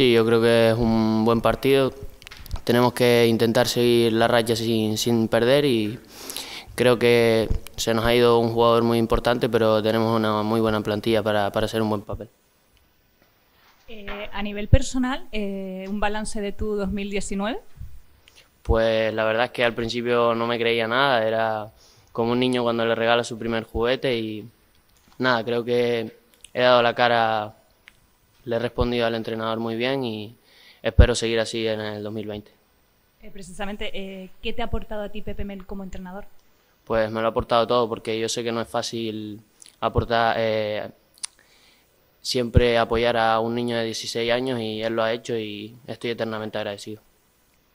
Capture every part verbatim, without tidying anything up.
Sí, yo creo que es un buen partido. Tenemos que intentar seguir la racha sin, sin perder y creo que se nos ha ido un jugador muy importante, pero tenemos una muy buena plantilla para, para hacer un buen papel. Eh, a nivel personal, eh, ¿un balance de tu dos mil diecinueve? Pues la verdad es que al principio no me creía nada, era como un niño cuando le regala su primer juguete y nada, creo que he dado la cara, le he respondido al entrenador muy bien y espero seguir así en el dos mil veinte. Eh, precisamente, eh, ¿qué te ha aportado a ti Pepe Mel como entrenador? Pues me lo ha aportado todo, porque yo sé que no es fácil aportar, eh, siempre apoyar a un niño de dieciséis años y él lo ha hecho y estoy eternamente agradecido.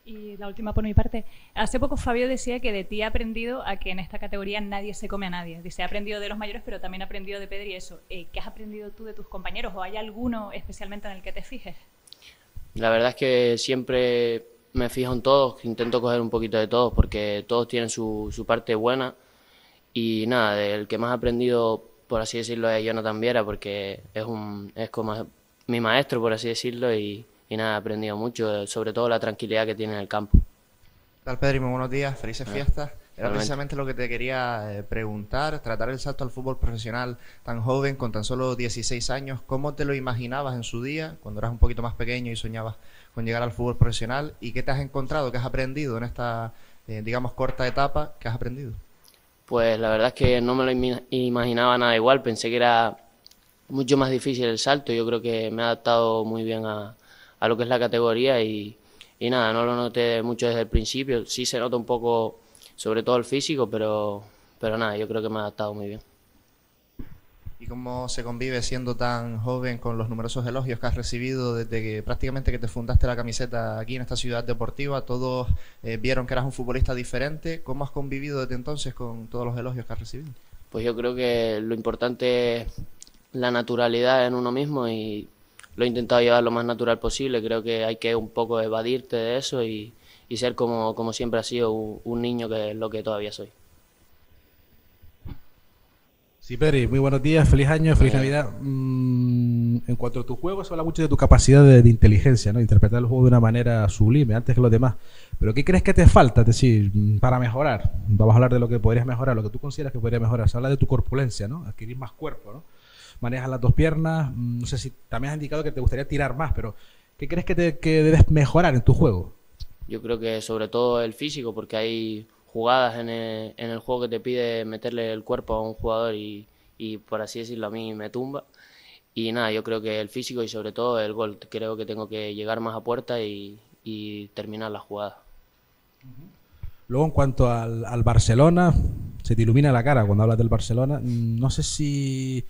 Y la última por mi parte. Hace poco Fabio decía que de ti ha aprendido a que en esta categoría nadie se come a nadie. Dice, ha aprendido de los mayores, pero también ha aprendido de Pedri eso. Eh, ¿Qué has aprendido tú de tus compañeros? ¿O hay alguno especialmente en el que te fijes? La verdad es que siempre me fijo en todos. Intento coger un poquito de todos porque todos tienen su, su parte buena. Y nada, del que más he aprendido, por así decirlo, es Jonathan Viera, porque es, un, es como mi maestro, por así decirlo, y... Y nada, he aprendido mucho, sobre todo la tranquilidad que tiene en el campo. ¿Qué tal, Pedri? Muy buenos días, felices fiestas. Era precisamente lo que te quería preguntar, tratar el salto al fútbol profesional tan joven, con tan solo dieciséis años. ¿Cómo te lo imaginabas en su día, cuando eras un poquito más pequeño y soñabas con llegar al fútbol profesional? ¿Y qué te has encontrado, qué has aprendido en esta, eh, digamos, corta etapa? ¿Qué has aprendido? Pues la verdad es que no me lo imaginaba nada igual, pensé que era mucho más difícil el salto. Yo creo que me he adaptado muy bien a... a lo que es la categoría y, y nada, no lo noté mucho desde el principio, sí se nota un poco sobre todo el físico, pero, pero nada, yo creo que me ha adaptado muy bien. ¿Y cómo se convive siendo tan joven con los numerosos elogios que has recibido desde que prácticamente que te fundaste la camiseta aquí en esta ciudad deportiva? Todos eh, vieron que eras un futbolista diferente. ¿Cómo has convivido desde entonces con todos los elogios que has recibido? Pues yo creo que lo importante es la naturalidad en uno mismo y lo he intentado llevar lo más natural posible. Creo que hay que un poco evadirte de eso y, y ser como, como siempre ha sido, un, un niño, que es lo que todavía soy. Sí, Pedri, muy buenos días, feliz año, feliz eh. Navidad. Mm, en cuanto a tus juegos, habla mucho de tu capacidad de, de inteligencia, ¿no? Interpretar el juego de una manera sublime, antes que los demás. Pero ¿qué crees que te falta, es decir, para mejorar? Vamos a hablar de lo que podrías mejorar, lo que tú consideras que podrías mejorar. Se habla de tu corpulencia, ¿no? Adquirir más cuerpo, ¿no? Manejas las dos piernas, no sé si también has indicado que te gustaría tirar más, pero ¿qué crees que, te, que debes mejorar en tu juego? Yo creo que sobre todo el físico, porque hay jugadas en el, en el juego que te pide meterle el cuerpo a un jugador y, y por así decirlo a mí me tumba. Y nada, yo creo que el físico y sobre todo el gol, creo que tengo que llegar más a puerta y, y terminar la jugada. Luego en cuanto al, al Barcelona, se te ilumina la cara cuando hablas del Barcelona, no sé si...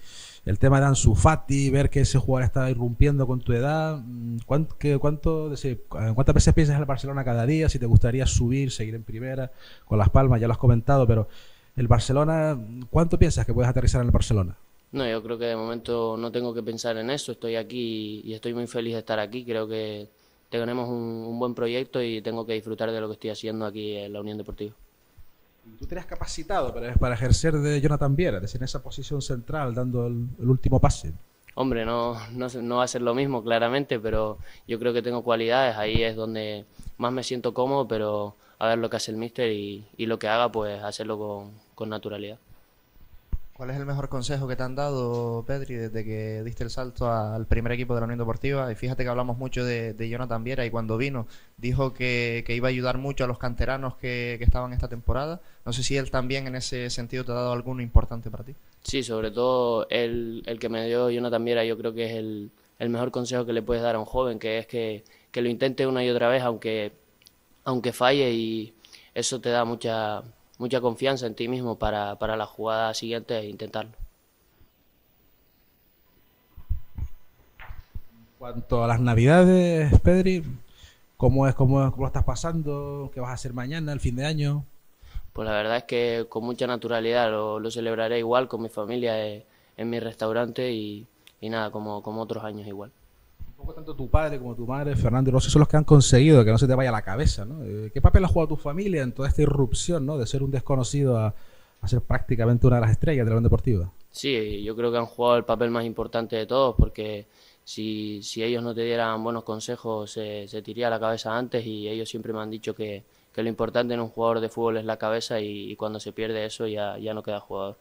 El tema de Ansu Fati, ver que ese jugador está irrumpiendo con tu edad. ¿Cuánto, qué, cuánto, decir, ¿Cuántas veces piensas en el Barcelona cada día? Si te gustaría subir, seguir en primera, con Las Palmas, ya lo has comentado, pero el Barcelona, ¿cuánto piensas que puedes aterrizar en el Barcelona? No, yo creo que de momento no tengo que pensar en eso. Estoy aquí y estoy muy feliz de estar aquí. Creo que tenemos un, un buen proyecto y tengo que disfrutar de lo que estoy haciendo aquí en la Unión Deportiva. Tú te has capacitado para, para ejercer de Jonathan Viera, es decir, en esa posición central, dando el, el último pase. Hombre, no, no, no va a ser lo mismo, claramente, pero yo creo que tengo cualidades, ahí es donde más me siento cómodo, pero a ver lo que hace el míster y, y lo que haga, pues hacerlo con, con naturalidad. ¿Cuál es el mejor consejo que te han dado, Pedri, desde que diste el salto al primer equipo de la Unión Deportiva? Y fíjate que hablamos mucho de, de Jonathan Viera y cuando vino dijo que, que iba a ayudar mucho a los canteranos que, que estaban esta temporada. No sé si él también en ese sentido te ha dado alguno importante para ti. Sí, sobre todo el, el que me dio Jonathan Viera, yo creo que es el, el mejor consejo que le puedes dar a un joven, que es que, que lo intente una y otra vez aunque, aunque falle, y eso te da mucha... mucha confianza en ti mismo para, para la jugada siguiente e intentarlo. En cuanto a las navidades, Pedri, ¿cómo es, cómo, cómo lo estás pasando? ¿Qué vas a hacer mañana, el fin de año? Pues la verdad es que con mucha naturalidad lo, lo celebraré igual con mi familia eh, en mi restaurante y, y nada, como, como otros años igual. Tanto tu padre como tu madre, Fernando Rossi, son los que han conseguido que no se te vaya la cabeza, ¿no? ¿Qué papel ha jugado tu familia en toda esta irrupción, ¿no? De ser un desconocido a, a ser prácticamente una de las estrellas de la Unión Deportiva? Sí, yo creo que han jugado el papel más importante de todos, porque si, si ellos no te dieran buenos consejos, eh, se tiraría la cabeza antes, y ellos siempre me han dicho que, que lo importante en un jugador de fútbol es la cabeza, y, y cuando se pierde eso ya, ya no queda jugador.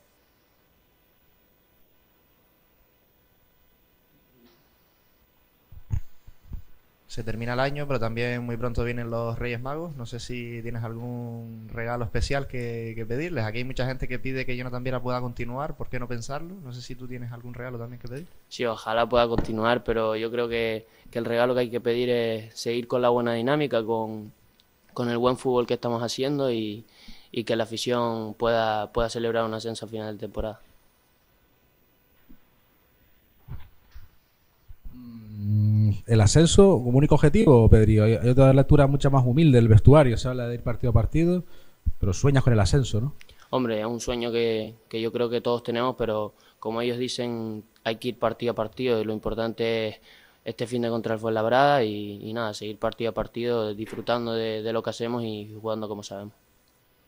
Se termina el año, pero también muy pronto vienen los Reyes Magos. No sé si tienes algún regalo especial que, que pedirles. Aquí hay mucha gente que pide que Jonathan Viera pueda continuar. ¿Por qué no pensarlo? No sé si tú tienes algún regalo también que pedir. Sí, ojalá pueda continuar, pero yo creo que, que el regalo que hay que pedir es seguir con la buena dinámica, con, con el buen fútbol que estamos haciendo, y, y que la afición pueda, pueda celebrar un ascenso a final de temporada. El ascenso como único objetivo, Pedri. Hay otra lectura mucha más humilde del vestuario, se habla de ir partido a partido, pero sueñas con el ascenso, ¿no? Hombre, es un sueño que, que yo creo que todos tenemos, pero como ellos dicen, hay que ir partido a partido, y lo importante es este fin de contra el Fuenlabrada y, y nada, seguir partido a partido, disfrutando de, de lo que hacemos y jugando como sabemos.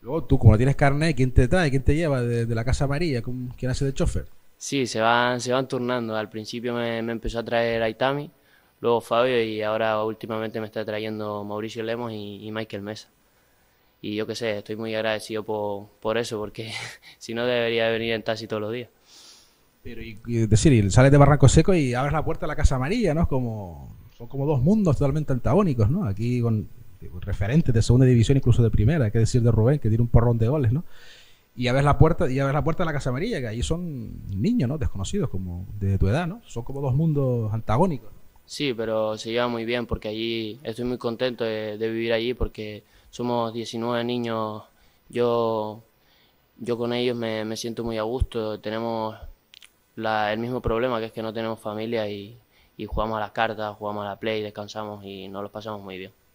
Luego tú, como no tienes carnet, ¿quién te trae? ¿Quién te lleva de, de la Casa Amarilla? ¿Quién hace de chofer? Sí, se van, se van turnando. Al principio me, me empezó a traer a Itami, luego Fabio, y ahora últimamente me está trayendo Mauricio Lemos y, y Michael Mesa. Y yo qué sé, estoy muy agradecido por, por eso, porque si no debería venir en taxi todos los días. Pero y, y decir, sales de Barranco Seco y abres la puerta a la Casa Amarilla, ¿no? Es como, son como dos mundos totalmente antagónicos, ¿no? Aquí con referentes de segunda división, incluso de primera, hay que decir de Rubén, que tiene un porrón de goles, ¿no? Y abres la puerta, y abres la puerta a la Casa Amarilla, que ahí son niños, ¿no? Desconocidos, como de tu edad, ¿no? Son como dos mundos antagónicos. Sí, pero se lleva muy bien, porque allí estoy muy contento de, de vivir allí, porque somos diecinueve niños. Yo, yo con ellos me, me siento muy a gusto. Tenemos la, el mismo problema, que es que no tenemos familia, y, y jugamos a las cartas, jugamos a la play, descansamos y nos los pasamos muy bien.